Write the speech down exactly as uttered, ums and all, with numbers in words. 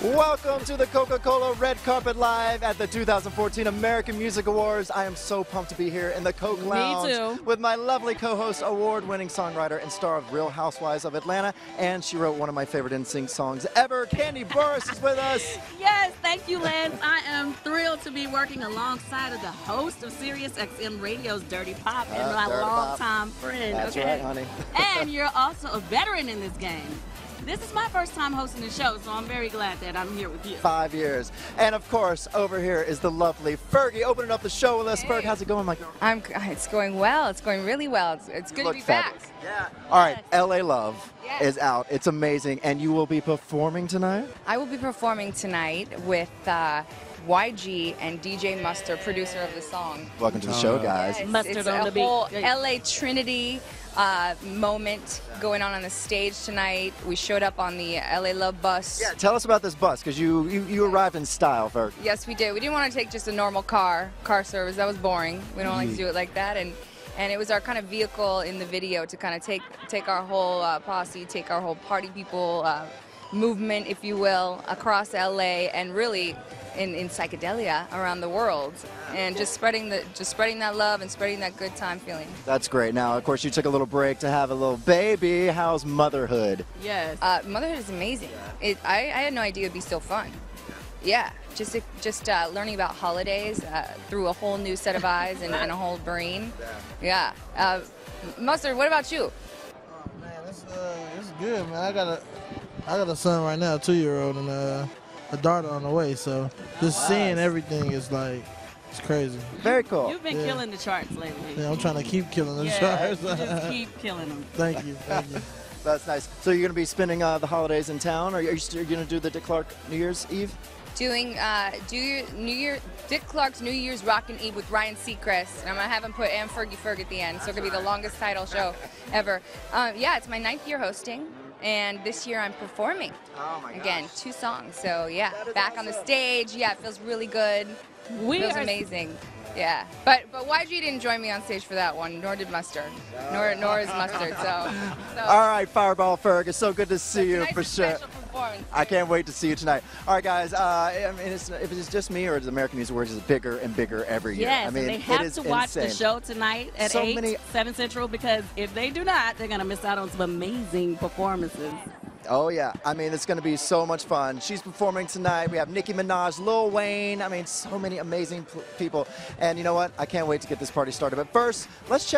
Welcome to the Coca Cola Red Carpet Live at the two thousand fourteen American Music Awards. I am so pumped to be here in the Coke Lounge. Me too. With my lovely co-host, award-winning songwriter and star of Real Housewives of Atlanta, and she wrote one of my favorite N sync songs ever. Kandi Burruss is with us. Yes, thank you, Lance. I am thrilled to be working alongside of the host of Sirius X M Radio's Dirty Pop uh, and my longtime friend. That's okay? Right, honey. And you're also a veteran in this game. This is my first time hosting the show, so I'm very glad that I'm here with you. Five years. And of course, over here is the lovely Fergie opening up the show with us. Hey. Ferg, how's it going, my girl? I'm, it's going well. It's going really well. It's, it's good to be fabulous. Back. Yeah. All right, yes. L A Love yes. is out. It's amazing. And you will be performing tonight? I will be performing tonight with uh, Y G and D J Mustard, producer of the song. Welcome to the show, guys. Yes, Mustard it's on a the whole beat. L A Trinity. Uh, moment going on on the stage tonight. We showed up on the L A Love bus. Yeah, tell us about this bus, because you, you, you arrived in style, Ferg. Yes, we did. We didn't want to take just a normal car, car service. That was boring. We don't mm. like to do it like that. And, and it was our kind of vehicle in the video to kind of take, take our whole uh, posse, take our whole party people uh, movement, if you will, across L A and really in, in psychedelia around the world, and just spreading the just spreading that love and spreading that good time feeling. That's great. Now, of course, you took a little break to have a little baby. How's motherhood? Yes, uh, motherhood is amazing. It, I, I had no idea it'd be so fun. Yeah, just just uh, learning about holidays uh, through a whole new set of eyes and, and a whole brain. Yeah, uh, Mustard. What about you? Oh man, it's uh, it's good, man. I got a I got a son right now, a two-year-old, and uh. a daughter on the way, so just oh, wow. seeing everything is like, it's crazy. Very cool. You've been yeah. killing the charts lately. Yeah, I'm trying to keep killing the yeah, charts. Just keep killing them. Thank you, thank you. That's nice. So you're going to be spending uh, the holidays in town, or are you, you going to do the Dick Clark New Year's Eve? Doing uh, do your New Year Dick Clark's New Year's Rockin' Eve with Ryan Seacrest, and I'm gonna have him put "And Fergie Ferg" at the end, so it could be the longest title show ever. Um, yeah, it's my ninth year hosting. And this year I'm performing oh my again, gosh. two songs. So yeah, back awesome. on the stage. Yeah, it feels really good. We it feels amazing. Yeah, but but Y G didn't join me on stage for that one, nor did Mustard, uh, nor nor is Mustard. So, so. All right, Fireball Ferg, it's so good to see you for sure. I can't wait to see you tonight. All right, guys. Uh, I mean, it's, if it's just me or the American Music Awards, is bigger and bigger every year. Yes, I mean, they have it is to watch insane. the show tonight at so eight, many... seven Central, because if they do not, they're gonna miss out on some amazing performances. Oh yeah, I mean, it's gonna be so much fun. She's performing tonight. We have Nicki Minaj, Lil Wayne. I mean, so many amazing people. And you know what? I can't wait to get this party started. But first, let's check.